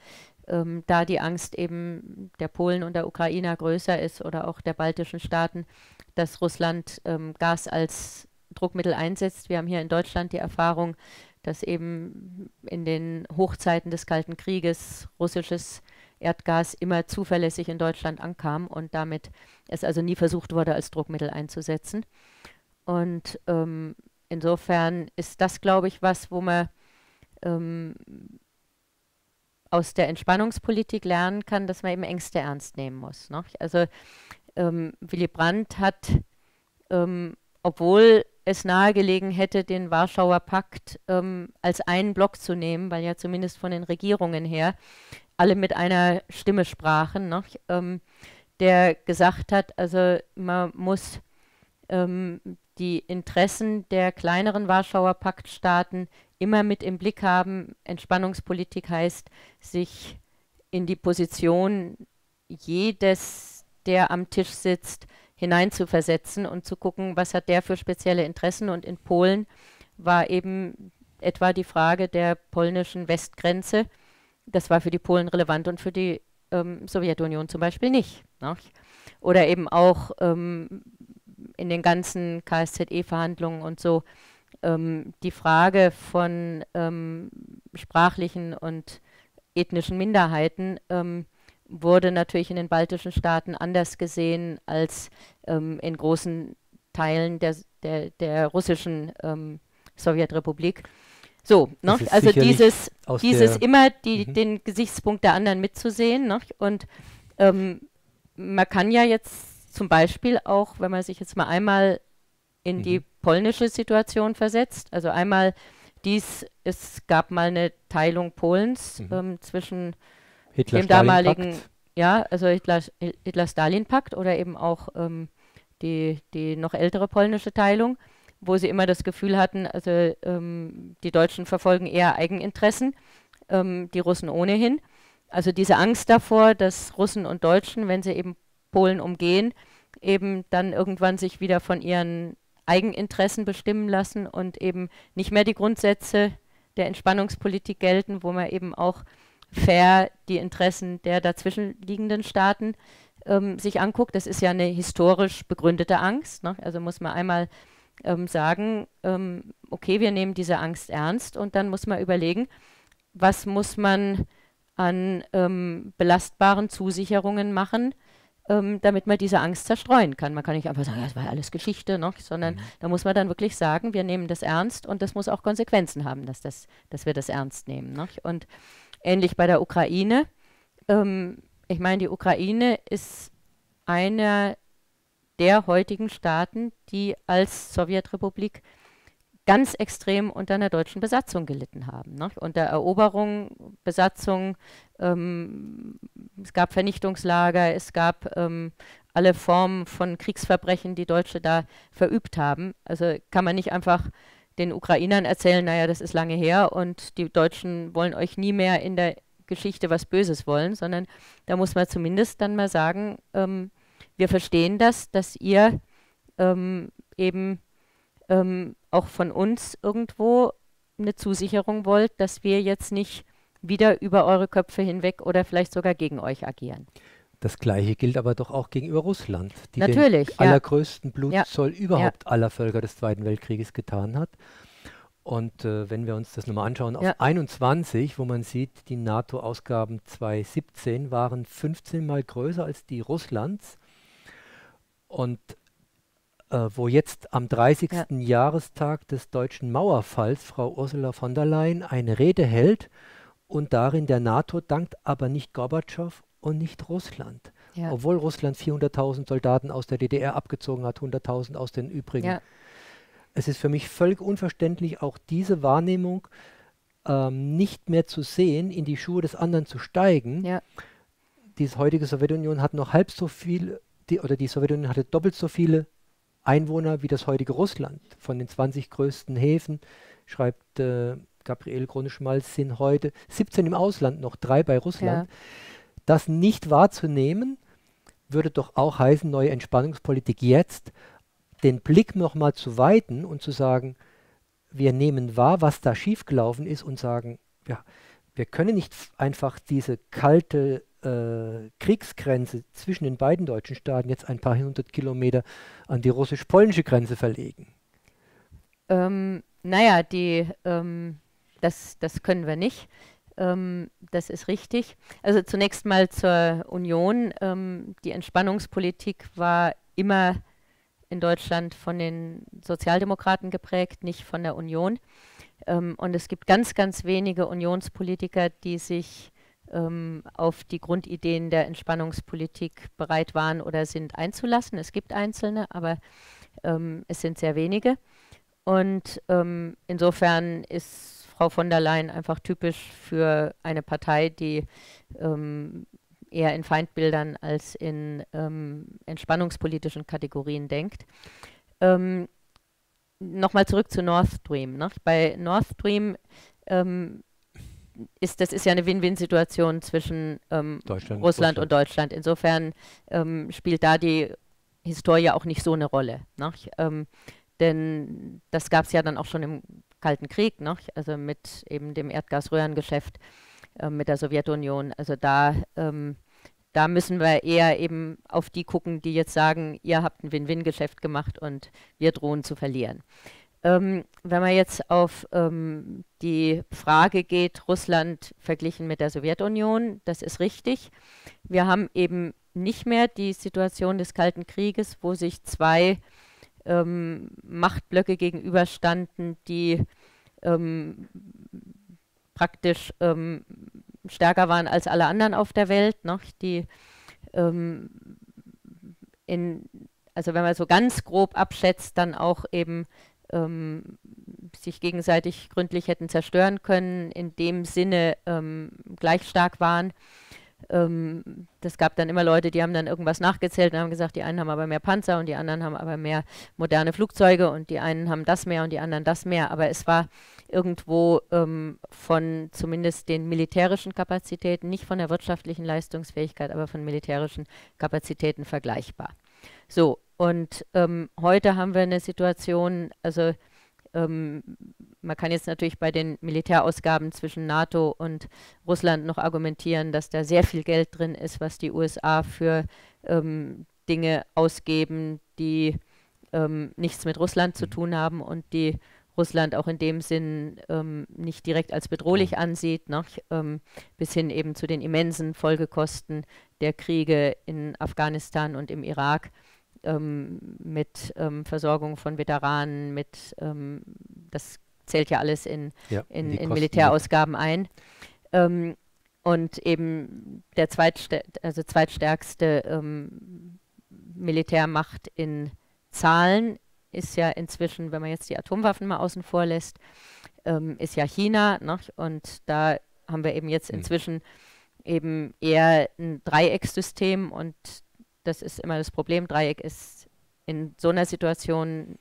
da die Angst eben der Polen und der Ukrainer größer ist oder auch der baltischen Staaten, dass Russland Gas als Druckmittel einsetzt. Wir haben hier in Deutschland die Erfahrung, dass eben in den Hochzeiten des Kalten Krieges russisches Erdgas immer zuverlässig in Deutschland ankam und damit es also nie versucht wurde, als Druckmittel einzusetzen. Und insofern ist das, glaube ich, was, wo man aus der Entspannungspolitik lernen kann, dass man eben Ängste ernst nehmen muss, ne? Also Willy Brandt hat, obwohl es nahegelegen hätte, den Warschauer Pakt als einen Block zu nehmen, weil ja zumindest von den Regierungen her alle mit einer Stimme sprachen, ne? Der gesagt hat, also man muss die Interessen der kleineren Warschauer Paktstaaten immer mit im Blick haben. Entspannungspolitik heißt, sich in die Position jedes, der am Tisch sitzt, hineinzuversetzen und zu gucken, was hat der für spezielle Interessen. Und in Polen war eben etwa die Frage der polnischen Westgrenze, das war für die Polen relevant und für die Sowjetunion zum Beispiel nicht, ne? Oder eben auch in den ganzen KSZE-Verhandlungen und so die Frage von sprachlichen und ethnischen Minderheiten wurde natürlich in den baltischen Staaten anders gesehen als in großen Teilen der russischen Sowjetrepublik. So, ne? Also dieses immer den Gesichtspunkt der anderen mitzusehen, ne? Und man kann ja jetzt zum Beispiel auch, wenn man sich jetzt mal einmal in die polnische Situation versetzt, also einmal es gab mal eine Teilung Polens zwischen dem damaligen, ja, also Hitler-Stalin-Pakt oder eben auch die noch ältere polnische Teilung, wo sie immer das Gefühl hatten, also die Deutschen verfolgen eher Eigeninteressen, die Russen ohnehin. Also diese Angst davor, dass Russen und Deutschen, wenn sie eben Polen umgehen, eben dann irgendwann sich wieder von ihren Eigeninteressen bestimmen lassen und eben nicht mehr die Grundsätze der Entspannungspolitik gelten, wo man eben auch fair die Interessen der dazwischen liegenden Staaten sich anguckt. Das ist ja eine historisch begründete Angst, ne? Also muss man einmal sagen, okay, wir nehmen diese Angst ernst und dann muss man überlegen, was muss man an belastbaren Zusicherungen machen, damit man diese Angst zerstreuen kann. Man kann nicht einfach sagen, ja, das war alles Geschichte, ne? Sondern da muss man dann wirklich sagen, wir nehmen das ernst und das muss auch Konsequenzen haben, dass wir das ernst nehmen, ne? Und ähnlich bei der Ukraine. Ich meine, die Ukraine ist einer der heutigen Staaten, die als Sowjetrepublik ganz extrem unter einer deutschen Besatzung gelitten haben, ne? Unter Eroberung, Besatzung, es gab Vernichtungslager, es gab alle Formen von Kriegsverbrechen, die Deutsche da verübt haben. Also kann man nicht einfach den Ukrainern erzählen, naja, das ist lange her und die Deutschen wollen euch nie mehr in der Geschichte was Böses wollen, sondern da muss man zumindest dann mal sagen, wir verstehen das, dass ihr eben auch von uns irgendwo eine Zusicherung wollt, dass wir jetzt nicht wieder über eure Köpfe hinweg oder vielleicht sogar gegen euch agieren. Das Gleiche gilt aber doch auch gegenüber Russland, die natürlich, den allergrößten Blutzoll überhaupt aller Völker des Zweiten Weltkrieges getan hat. Und wenn wir uns das nochmal anschauen, auf 21, wo man sieht, die NATO-Ausgaben 2017 waren 15 Mal größer als die Russlands. Und wo jetzt am 30. Jahrestag des deutschen Mauerfalls Frau Ursula von der Leyen eine Rede hält und darin der NATO dankt, aber nicht Gorbatschow und nicht Russland. Ja. Obwohl Russland 400.000 Soldaten aus der DDR abgezogen hat, 100.000 aus den übrigen. Ja. Es ist für mich völlig unverständlich, auch diese Wahrnehmung nicht mehr zu sehen, in die Schuhe des anderen zu steigen. Ja. Die heutige Sowjetunion hat noch halb so viel, die Sowjetunion hatte doppelt so viele Einwohner wie das heutige Russland. Von den 20 größten Häfen, schreibt Gabriele Krone-Schmalz, sind heute 17 im Ausland, noch 3 bei Russland. Ja. Das nicht wahrzunehmen, würde doch auch heißen, neue Entspannungspolitik jetzt, den Blick nochmal zu weiten und zu sagen, wir nehmen wahr, was da schiefgelaufen ist und sagen, ja, wir können nicht einfach diese kalte Kriegsgrenze zwischen den beiden deutschen Staaten jetzt ein paar hundert Kilometer an die russisch-polnische Grenze verlegen. Naja, das können wir nicht. Das ist richtig. Also zunächst mal zur Union. Die Entspannungspolitik war immer in Deutschland von den Sozialdemokraten geprägt, nicht von der Union. Und es gibt ganz, ganz wenige Unionspolitiker, die sich auf die Grundideen der Entspannungspolitik bereit waren oder sind einzulassen. Es gibt einzelne, aber es sind sehr wenige. Und insofern ist Frau von der Leyen einfach typisch für eine Partei, die eher in Feindbildern als in entspannungspolitischen Kategorien denkt. Nochmal zurück zu Nord Stream, ne? Bei Nord Stream das ist ja eine Win-Win-Situation zwischen Russland und Deutschland. Insofern spielt da die Historie auch nicht so eine Rolle, ne? Denn das gab es ja dann auch schon im Kalten Krieg, ne? Also mit eben dem Erdgasröhrengeschäft mit der Sowjetunion. Also da da müssen wir eher eben auf die gucken, die jetzt sagen, ihr habt ein Win-Win-Geschäft gemacht und wir drohen zu verlieren. Wenn man jetzt auf die Frage geht, Russland verglichen mit der Sowjetunion, das ist richtig. Wir haben eben nicht mehr die Situation des Kalten Krieges, wo sich zwei Machtblöcke gegenüberstanden, die praktisch stärker waren als alle anderen auf der Welt, ne? Die also wenn man so ganz grob abschätzt, dann auch eben sich gegenseitig gründlich hätten zerstören können, in dem Sinne gleich stark waren. Das gab dann immer Leute, die haben dann irgendwas nachgezählt und haben gesagt, die einen haben aber mehr Panzer und die anderen haben aber mehr moderne Flugzeuge und die einen haben das mehr und die anderen das mehr. Aber es war irgendwo von zumindest den militärischen Kapazitäten, nicht von der wirtschaftlichen Leistungsfähigkeit, aber von militärischen Kapazitäten vergleichbar. So, und heute haben wir eine Situation, also man kann jetzt natürlich bei den Militärausgaben zwischen NATO und Russland noch argumentieren, dass da sehr viel Geld drin ist, was die USA für Dinge ausgeben, die nichts mit Russland zu tun haben und die Russland auch in dem Sinn nicht direkt als bedrohlich ansieht, ne? Bis hin eben zu den immensen Folgekosten der Kriege in Afghanistan und im Irak, mit Versorgung von Veteranen, mit das zählt ja alles in Militärausgaben ein. Und eben der zweitstärkste Militärmacht in Zahlen ist ja inzwischen, wenn man jetzt die Atomwaffen mal außen vor lässt, ist ja China, ne? Und da haben wir eben jetzt inzwischen eben eher ein Dreiecksystem und das ist immer das Problem. Dreieck ist in so einer Situation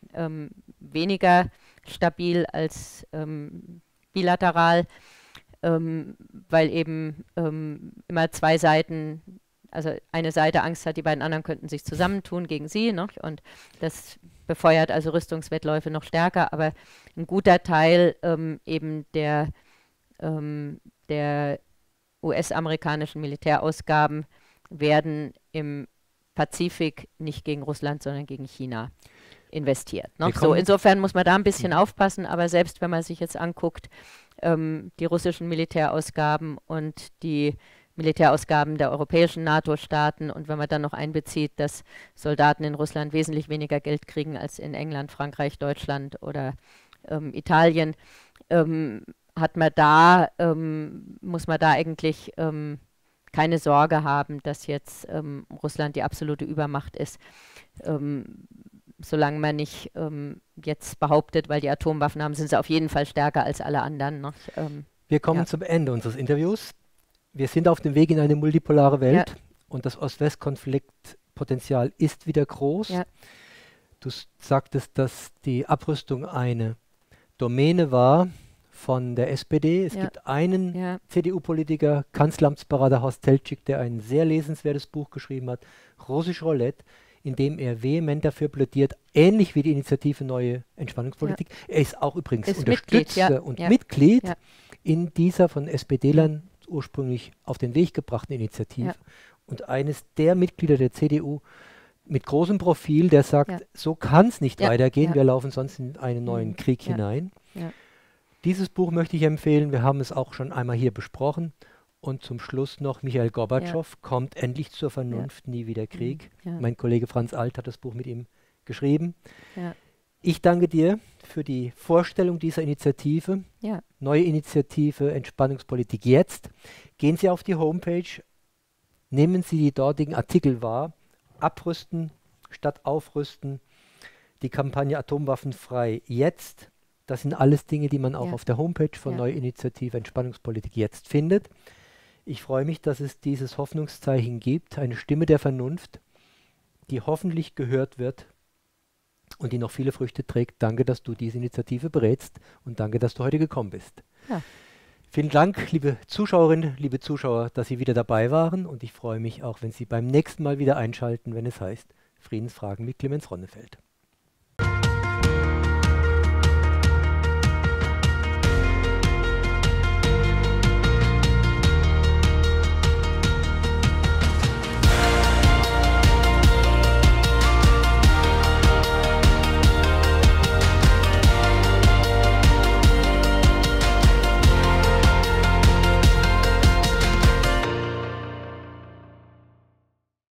weniger stabil als bilateral, weil eben immer zwei Seiten, also eine Seite Angst hat, die beiden anderen könnten sich zusammentun gegen sie, ne? Und das befeuert also Rüstungswettläufe noch stärker, aber ein guter Teil eben der US-amerikanischen Militärausgaben werden im Pazifik nicht gegen Russland, sondern gegen China investiert, ne? So, insofern muss man da ein bisschen aufpassen, aber selbst wenn man sich jetzt anguckt, die russischen Militärausgaben und die Militärausgaben der europäischen NATO-Staaten und wenn man dann noch einbezieht, dass Soldaten in Russland wesentlich weniger Geld kriegen als in England, Frankreich, Deutschland oder Italien, muss man da eigentlich keine Sorge haben, dass jetzt Russland die absolute Übermacht ist, solange man nicht jetzt behauptet, weil die Atomwaffen haben, sind sie auf jeden Fall stärker als alle anderen, ne? Wir kommen zum Ende unseres Interviews. Wir sind auf dem Weg in eine multipolare Welt und das Ost-West-Konfliktpotenzial ist wieder groß. Ja. Du sagtest, dass die Abrüstung eine Domäne war von der SPD. Es gibt einen CDU-Politiker, Kanzleramtsberater Horst Teltschik, der ein sehr lesenswertes Buch geschrieben hat, Russisch Roulette, in dem er vehement dafür plädiert, ähnlich wie die Initiative Neue Entspannungspolitik. Er ist auch übrigens Unterstützer und Mitglied in dieser von SPD-Lern ursprünglich auf den Weg gebrachten Initiative. Und eines der Mitglieder der CDU mit großem Profil, der sagt, so kann es nicht weitergehen, wir laufen sonst in einen neuen Krieg hinein. Dieses Buch möchte ich empfehlen, wir haben es auch schon einmal hier besprochen. Und zum Schluss noch, Michail Gorbatschow kommt endlich zur Vernunft, nie wieder Krieg. Mein Kollege Franz Alt hat das Buch mit ihm geschrieben. Ich danke dir für die Vorstellung dieser Initiative. Neue Initiative Entspannungspolitik jetzt. Gehen Sie auf die Homepage, nehmen Sie die dortigen Artikel wahr. Abrüsten statt Aufrüsten. Die Kampagne Atomwaffenfrei jetzt. Das sind alles Dinge, die man auch auf der Homepage von Neue Initiative Entspannungspolitik jetzt findet. Ich freue mich, dass es dieses Hoffnungszeichen gibt, eine Stimme der Vernunft, die hoffentlich gehört wird und die noch viele Früchte trägt. Danke, dass du diese Initiative berätst und danke, dass du heute gekommen bist. Vielen Dank, liebe Zuschauerinnen, liebe Zuschauer, dass Sie wieder dabei waren und ich freue mich auch, wenn Sie beim nächsten Mal wieder einschalten, wenn es heißt Friedensfragen mit Clemens Ronnefeldt.